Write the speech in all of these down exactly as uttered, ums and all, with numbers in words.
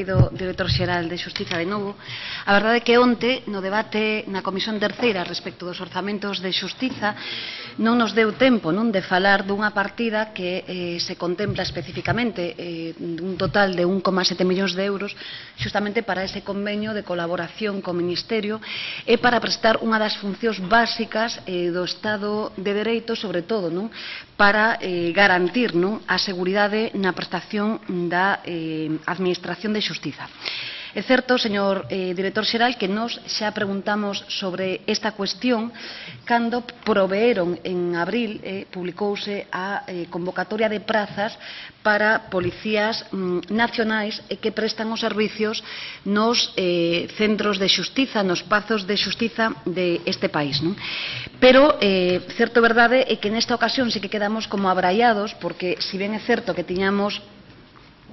Constituído Director Xeral de Xustiza de novo, a verdade é que onte, no debate na Comisión Terceira respecto dos orzamentos de Xustiza, non nos deu tempo non de falar dunha partida que eh, se contempla especificamente eh, un total de un coma sete millóns de euros justamente para ese convenio de colaboración co Ministerio e para prestar unha das funcións básicas eh, do Estado de Dereito, sobre todo non para eh, garantir non a seguridade na prestación da eh, Administración de Xustiza. É certo, señor eh, Director Xeral, que nos xa preguntamos sobre esta cuestión cando proveeron en abril, eh, publicouse a eh, convocatoria de prazas para policías mm, nacionais eh, que prestan os servicios nos eh, centros de xustiza, nos pazos de xustiza de este país, non? Pero, eh, certo e verdade, é que nesta ocasión sí que quedamos como abraiados, porque, si ben é certo que tiñamos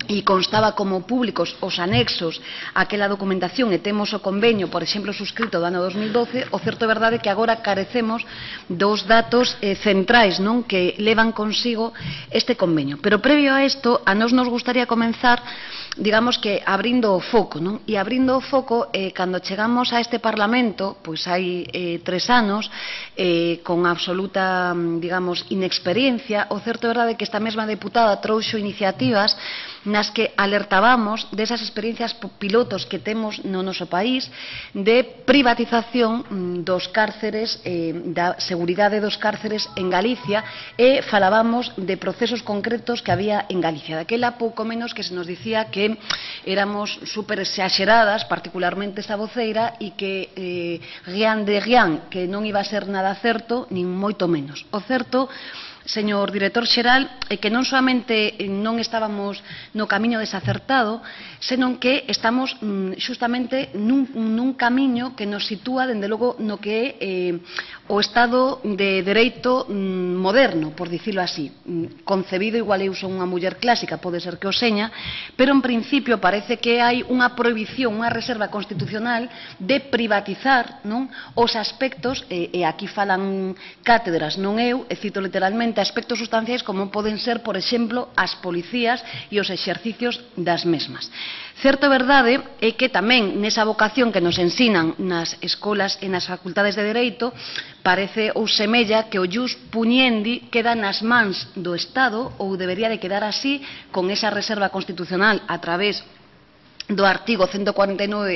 e constaba como públicos os anexos a aquela documentación e temos o convenio, por exemplo, suscrito do ano dos mil doce, o certo é verdade que agora carecemos dos datos eh, centrais non que levan consigo este convenio. Pero previo a isto, a nós nos gustaría comenzar, digamos que abrindo o foco, non? E abrindo o foco, eh, cando chegamos a este Parlamento, pois hai eh, tres anos, eh, con absoluta, digamos, inexperiencia, o certo é verdade que esta mesma deputada trouxo iniciativas nas que alertábamos desas experiencias pilotos que temos no noso país de privatización dos cárceres, eh, da seguridade dos cárceres en Galicia, e falábamos de procesos concretos que había en Galicia. Daquela pouco menos que se nos dicía que éramos super exaxeradas, particularmente esta voceira, e que eh, rian de rian, que non iba a ser nada certo, nin moito menos. O certo, señor Director Xeral, é que non soamente non estábamos no camiño desacertado, senón que estamos xustamente nun, nun camiño que nos sitúa, dende logo, no que é eh, o Estado de Dereito moderno, por dicilo así. Concebido, igual eu son unha muller clásica, pode ser que o seña, pero en principio parece que hai unha prohibición, unha reserva constitucional de privatizar, non, os aspectos, e, e aquí falan cátedras, non eu, e cito literalmente, aspectos sustanciais como poden ser, por exemplo, as policías e os exercicios das mesmas. Certo e verdade é que tamén nesa vocación que nos ensinan nas escolas e nas facultades de Dereito, parece ou semella que o ius puniendi queda nas mans do Estado, ou debería de quedar así, con esa reserva constitucional a través do artigo ciento cuarenta y nueve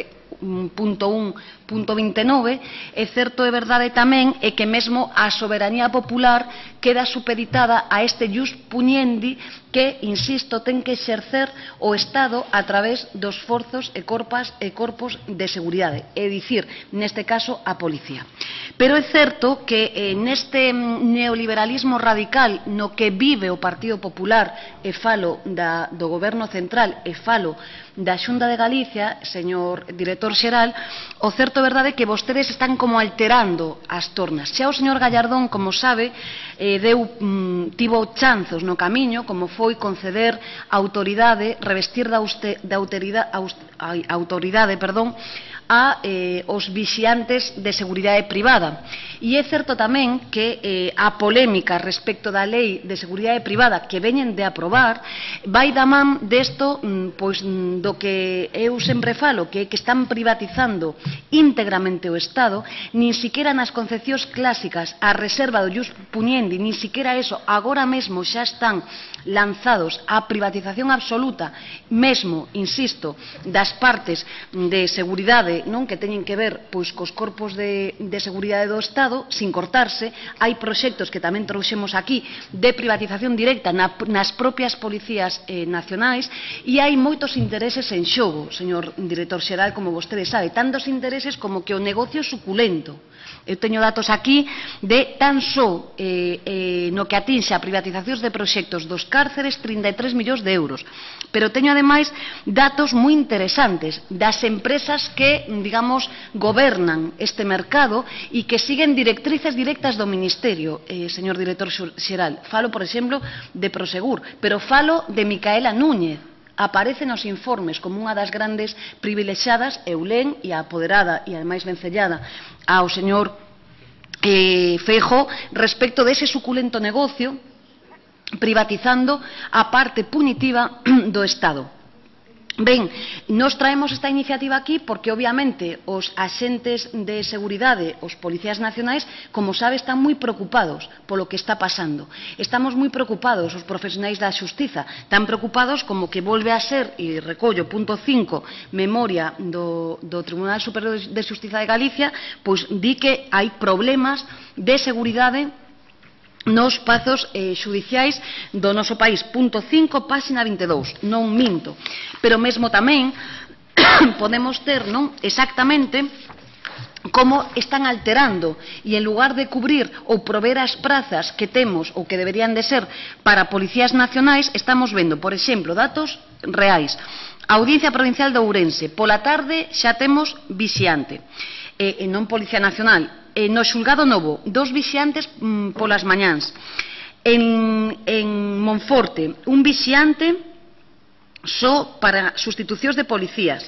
punto uno punto veintinueve. É certo e verdade tamén é que mesmo a soberanía popular queda supeditada a este ius puniendi que, insisto, ten que exercer o Estado a través dos forzos e corpas e corpos de seguridade, é dicir, neste caso, a policía. Pero é certo que eh, neste neoliberalismo radical no que vive o Partido Popular, e falo da, do Goberno Central, e falo da Xunta de Galicia, señor Director Xeral, o certo é verdade que vostedes están como alterando as tornas. Xa o señor Gallardón, como sabe, eh, deu, mm, tivo chanzos no camiño, como foi conceder autoridade, revestir da, auster, da austeridade, aust, ai, autoridade, perdón, a eh, os vixiantes de seguridade privada. E é certo tamén que eh, a polémica respecto da lei de seguridade privada que veñen de aprobar vai da man desto, pois, do que eu sempre falo, que é que están privatizando íntegramente o Estado, nin siquiera nas concepcións clásicas a reserva do ius puniendi, nin siquiera eso, agora mesmo xa están lanzados a privatización absoluta, mesmo, insisto, das partes de seguridade non que teñen que ver pois cos corpos de, de seguridade do Estado, sin cortarse. Hai proxectos que tamén trouxemos aquí de privatización directa na, nas propias policías eh, nacionais, e hai moitos intereses en xogo, señor Director Xeral, como vostede sabe, tantos intereses como que o negocio suculento. Eu teño datos aquí de tan só eh, eh, no que atinxe a privatizacións de proxectos dos cárceres treinta y tres millóns de euros, pero teño ademais datos moi interesantes das empresas que, digamos, gobernan este mercado e que siguen directrices directas do Ministerio, eh, señor Director Xeral. Falo, por exemplo, de Prosegur, pero falo de Micaela Núñez. Aparece nos informes como unha das grandes privilexiadas, Eulén, e a apoderada e ademais vencellada ao señor eh, Feijóo respecto dese suculento negocio, privatizando a parte punitiva do Estado. Ben, nos traemos esta iniciativa aquí porque obviamente os axentes de seguridade, os policías nacionais, como sabe, están moi preocupados polo que está pasando. Estamos moi preocupados, os profesionais da xustiza, tan preocupados como que volve a ser, e recollo punto cinco, memoria do, do Tribunal Superior de Justicia de Galicia, pois di que hai problemas de seguridade nos pazos eh, judiciais do noso país. Punto cinco, páxina vinte e dous, non minto. Pero mesmo tamén podemos ter, non, exactamente como están alterando e en lugar de cubrir ou prover as prazas que temos ou que deberían de ser para policías nacionais, estamos vendo, por exemplo, datos reais. Audiencia Provincial de Ourense, pola tarde xa temos vixiante, e eh, non Policía Nacional. No xulgado novo, dos vixiantes mmm, polas mañáns. En, en Monforte, un vixiante só para sustitucións de policías.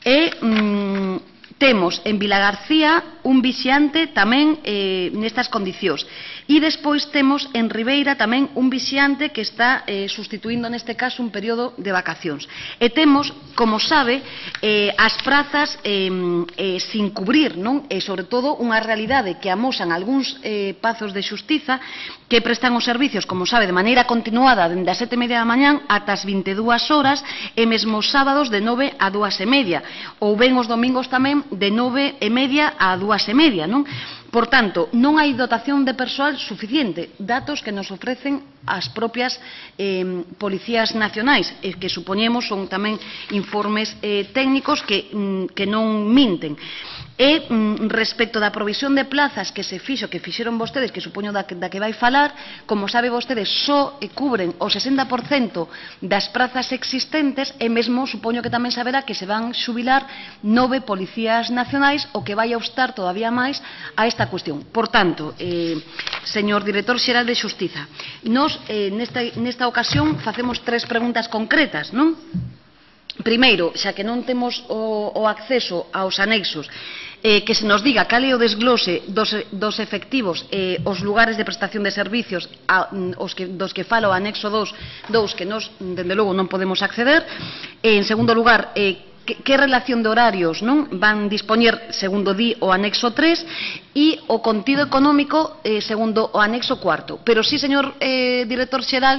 E mmm, temos en Vilagarcía un vixiante tamén eh, nestas condicións. E despois temos en Ribeira tamén un vixiante que está eh, sustituindo neste caso un período de vacacións. E temos, como sabe, eh, as prazas eh, eh, sin cubrir, non? E sobre todo unha realidade que amosan algúns eh, pazos de xustiza que prestan os servicios, como sabe, de maneira continuada dende as sete e media da mañán ata as vinte e dúas horas e mesmo os sábados de nove a dúas e media ou ben os domingos tamén de nove e media a dúas e media, non? Por tanto, non hai dotación de persoal suficiente, datos que nos ofrecen as propias eh, policías nacionais, e que supoñemos son tamén informes eh, técnicos que, mm, que non minten. E mm, respecto da provisión de plazas que se fixo, que fixeron vostedes, que supoño da que, da que vai falar, como sabe vostedes, só cubren o sesenta por cento das prazas existentes e mesmo supoño que tamén saberá que se van xubilar nove policías nacionais, o que vai obstar todavía máis a esta cuestión. Por tanto, eh, señor Director Xeral de Xustiza, nos eh, nesta, nesta ocasión facemos tres preguntas concretas, non? Primeiro, xa que non temos o, o acceso aos anexos, eh, que se nos diga cal é o desglose dos, dos efectivos, eh, os lugares de prestación de servicios a, os que, dos que fala o anexo dos, que nos, dende logo, non podemos acceder. Eh, en segundo lugar, eh, que relación de horarios, non, van dispoñer segundo di o anexo tres e o contido económico eh, segundo o anexo cuarto. Pero si, sí, señor eh, Director Xeral,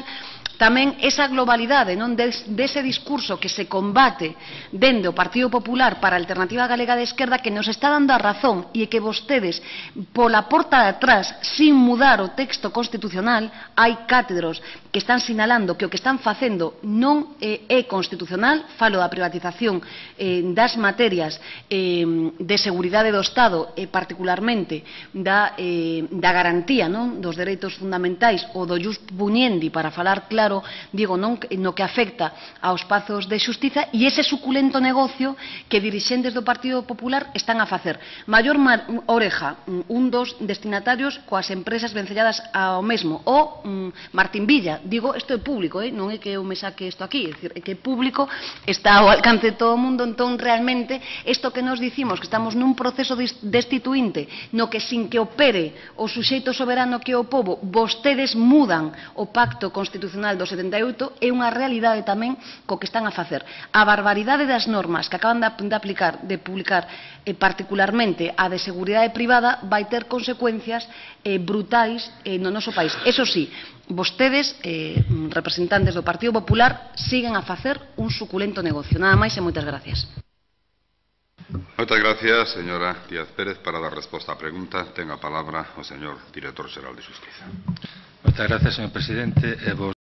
tamén esa globalidade, non, des, dese discurso que se combate dende o Partido Popular para a Alternativa Galega de Izquierda, que nos está dando a razón e que vostedes pola porta de atrás, sin mudar o texto constitucional, hai cátedros que están sinalando que o que están facendo non eh, é constitucional. Falo da privatización eh, das materias eh, de seguridade do Estado e eh, particularmente da, eh, da garantía, non, dos dereitos fundamentais ou do jus puniendi, para falar claro, digo, non, no que afecta aos pazos de xustiza e ese suculento negocio que dirixentes do Partido Popular están a facer. Mayor Oreja, un dos destinatarios coas empresas vencelladas ao mesmo, ou mm, Martín Villa, digo, isto é público, eh? Non é que eu me saque isto aquí, é, dicir, é que é público, está ao alcance de todo o mundo. Entón, realmente, isto que nos dicimos, que estamos nun proceso destituinte, no que sin que opere o suxeito soberano que é o pobo, vostedes mudan o pacto constitucional do setenta e oito, é unha realidade tamén co que están a facer. A barbaridade das normas que acaban de aplicar, de publicar, eh, particularmente a de seguridade privada, vai ter consecuencias eh, brutais eh, no noso país. Eso sí, vostedes, eh, representantes do Partido Popular, siguen a facer un suculento negocio. Nada máis e moitas gracias. Moitas gracias, señora Díaz Pérez. Para dar resposta á pregunta, ten a palabra o señor Director Xeral de Xustiza. Moitas gracias, señor Presidente.